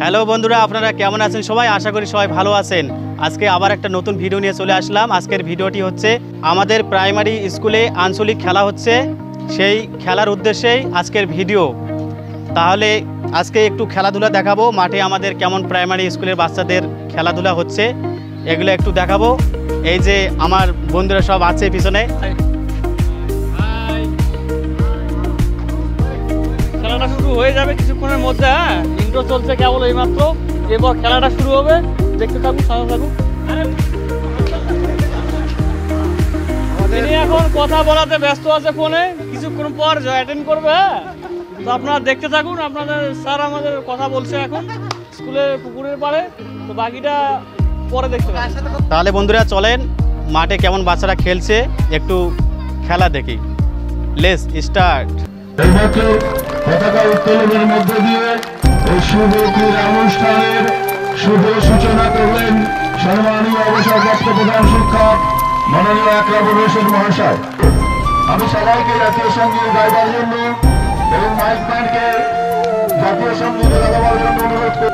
Hello বন্ধুরা, আপনারা কেমন আছেন? সবাই আশা করি সবাই ভালো আছেন। আজকে আবার একটা নতুন ভিডিও নিয়ে চলে আসলাম। আজকের ভিডিওটি হচ্ছে আমাদের প্রাইমারি স্কুলে আঞ্চলিক খেলা হচ্ছে, সেই খেলার উদ্দেশ্যেই আজকের ভিডিও। তাহলে আজকে একটু খেলাধুলা দেখাবো, মাঠে আমাদের কেমন প্রাইমারি স্কুলের বাচ্চাদের খেলাধুলা হচ্ছে এগুলো একটু দেখাবো। এই যে আমার বন্ধুরা সব আছে পিছনে। খেলাটা শুরু হয়ে যাবে কিছুক্ষণের মধ্যে, হ্যাঁ ইন্ট্রো চলছে কেবল এইমাত্র, এবার খেলাটা শুরু হবে, দেখতে থাকুন সাথে থাকুন। তিনি এখন কথা বলাতে ব্যস্ত আছে ফোনে, কিছুক্ষণ পর অ্যাটেন্ড করবে, হ্যাঁ তো আপনারা দেখতে থাকুন। আপনাদের স্যার আমাদের কথা বলছে এখন স্কুলের পুকুরের পাড়ে, তো বাকিটা পরে দেখতে পাবেন। তাহলে বন্ধুরা চলেন মাঠে কেমন বাচ্চারা খেলছে একটু খেলা দেখি। Let's start. পতাকা উত্তোলনের মধ্য দিয়ে এই শুভ ক্রীড়া অনুষ্ঠানের শুভ সূচনা করলেন সম্মানীয় অবসরপ্রাপ্ত প্রধান শিক্ষক মাননীয় আকরামুল হোসেন মহাশয়। আমি সবাইকে জাতীয় সঙ্গীত গাইবার জন্য এবং মাইক ব্যান্ডকে জাতীয় সঙ্গীতে গাইবার জন্য অনুরোধ করি।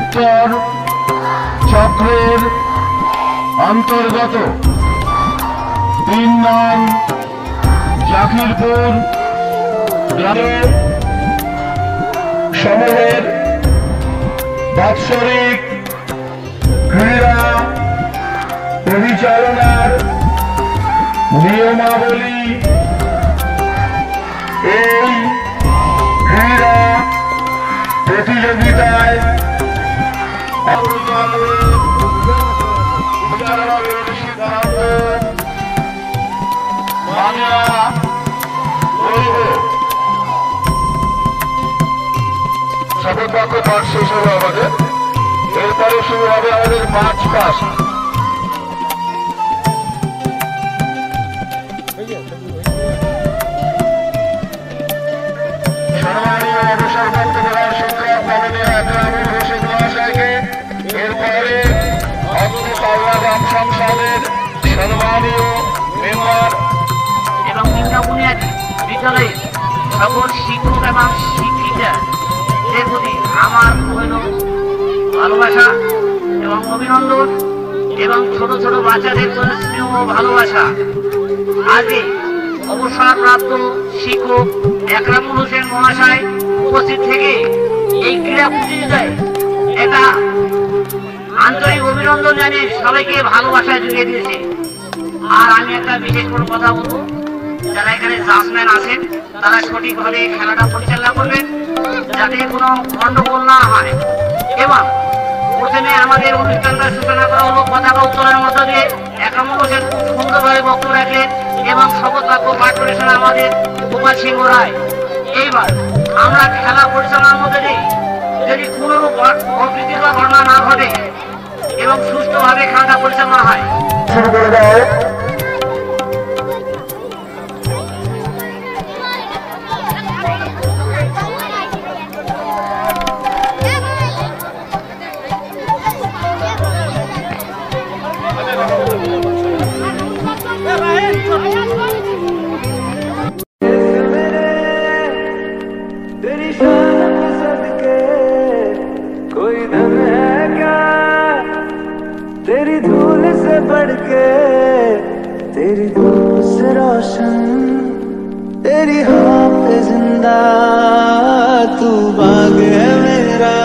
উত্তর চক্রের অন্তর্গত ৩ নং জাকিরপুর গ্রামের সমূহের বাৎসরিক ক্রীড়া পরিচালনার নিয়মাবলী এই ক্রীড়া প্রতিযোগিতায় শপথবাক্য পাঠ শেষ হবে আমাদের। এরপরে শুরু হবে আমাদের মার্চ পাস্ট। এবং নিম্নবুনিয়াদী বিদ্যালয়ের সকল শিক্ষক এবং শিক্ষিকা যে প্রতি আমার ভালোবাসা এবং অভিনন্দন, এবং ছোট ছোট বাচ্চাদের জন্য স্নেহ ভালোবাসা। আজকে অবসরপ্রাপ্ত শিক্ষক একরামুল হোসেন মহাশয় উপস্থিত থেকে এই ক্রীড়া প্রতিযোগিতায় এটা আন্তরিক অভিনন্দন জানিয়ে সবাইকে ভালোবাসায় জুড়িয়ে দিয়েছে। আর আমি একটা বিশেষ কোনো কথা বলবো, যারা এখানে জাজম্যান আছেন তারা সঠিকভাবে খেলাটা পরিচালনা করবেন যাতে কোনো গন্ডগোল না হয়। এবং প্রথমে আমাদের অনুষ্ঠানটা সূচনা করা হলো পতাকা উত্তোলনের মধ্য দিয়ে। একরামুল হোসেন খুব সুন্দরভাবে বক্তব্য রাখলেন এবং শপথবাক্য পাঠ করেছেন আমাদের গোপাল সিংহ রায়। এইবার আমরা খেলা পরিচালনার মধ্যে দিয়ে যদি কোনো অপ্রীতি বা ঘটনা না ঘটে এবং সুস্থভাবে খেলাটা পরিচালনা হয়। শুরু করে দাও। तेरी धूप से रोशन तेरी हाँ पे जिंदा तू बाग है मेरा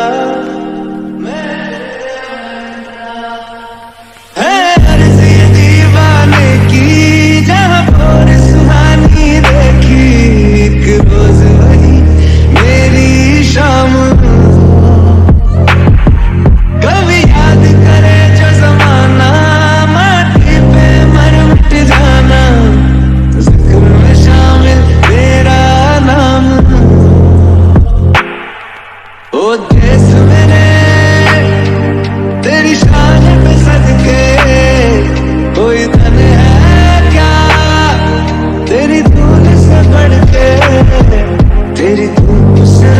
तेरी धूप से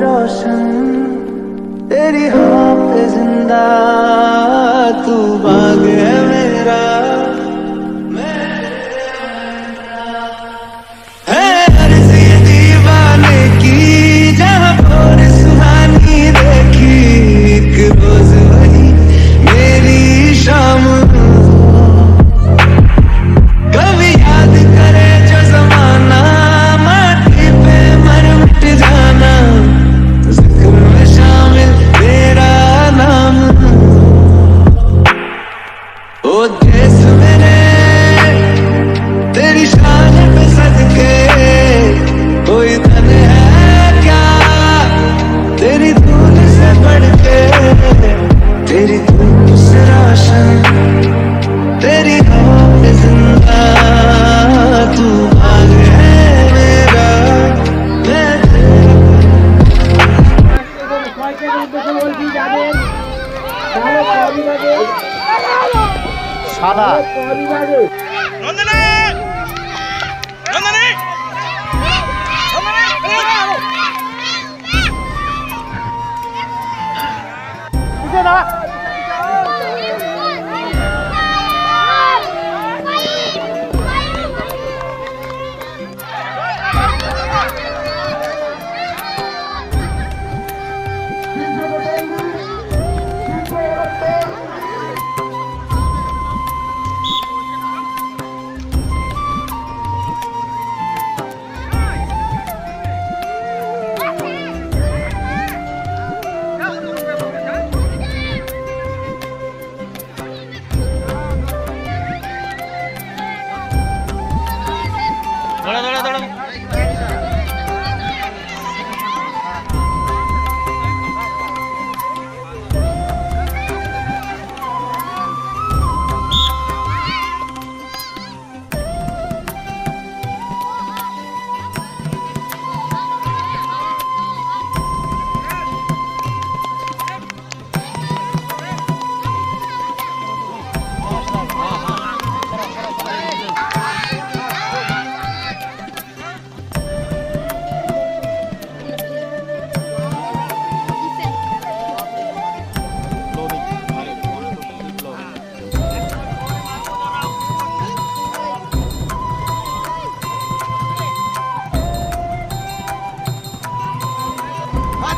रोशन तेरी हाँ पे जिंदा तू बाग है मेरा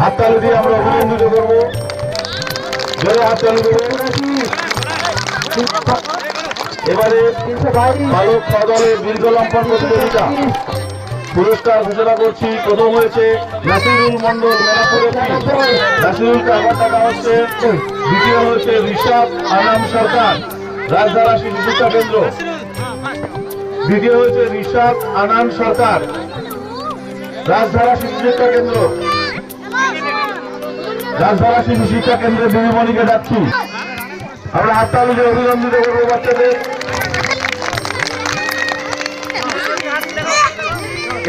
হাততালি দিয়ে আমরা অভিনন্দিত করব জোরে হাততালি দেবেন এবারে 322 বালক দলের বীরগলম্পন প্রতিযোগিতা পুরস্কার ঘোষণা করছি প্রথম হয়েছে নাসিরুল মণ্ডল মেলাপুরে নাসিরুলকে আবার টাকা হচ্ছে দ্বিতীয় হয়েছে ঋষভ আনাম সরকার রাজধারা শিশু শিক্ষা কেন্দ্র দ্বিতীয় হয়েছে ঋষভ আনাম সরকার রাজধারা শিশু শিক্ষা কেন্দ্র রাজধারা শিশু শিক্ষা কেন্দ্রে বিনিমণিকে যাচ্ছি আমরা হাততালি দিয়ে অভিনন্দিত করবো বাচ্চাদের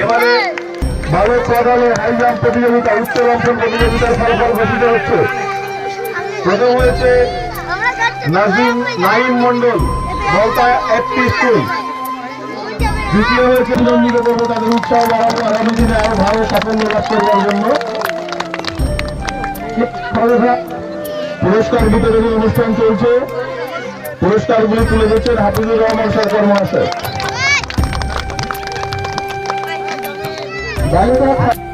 এবারে বালক পদলে হাই জাম্প প্রতিযোগিতা উচ্চলম্পন প্রতিযোগিতার ফলাফল ঘোষিত হচ্ছে প্রথম হয়েছে নাইম মন্ডল বলতা একটি স্কুল দ্বিতীয় হয়েছে অভিনন্দিত করবো তাদের উৎসাহ বাড়াবো আগামী দিনে আরো ভালো সাফল্য লাভ করবার জন্য পুরস্কার বিতরণের অনুষ্ঠান চলছে পুরস্কারগুলি তুলে দিচ্ছেন হাফিজুর রহমান সরকার মহাশয়।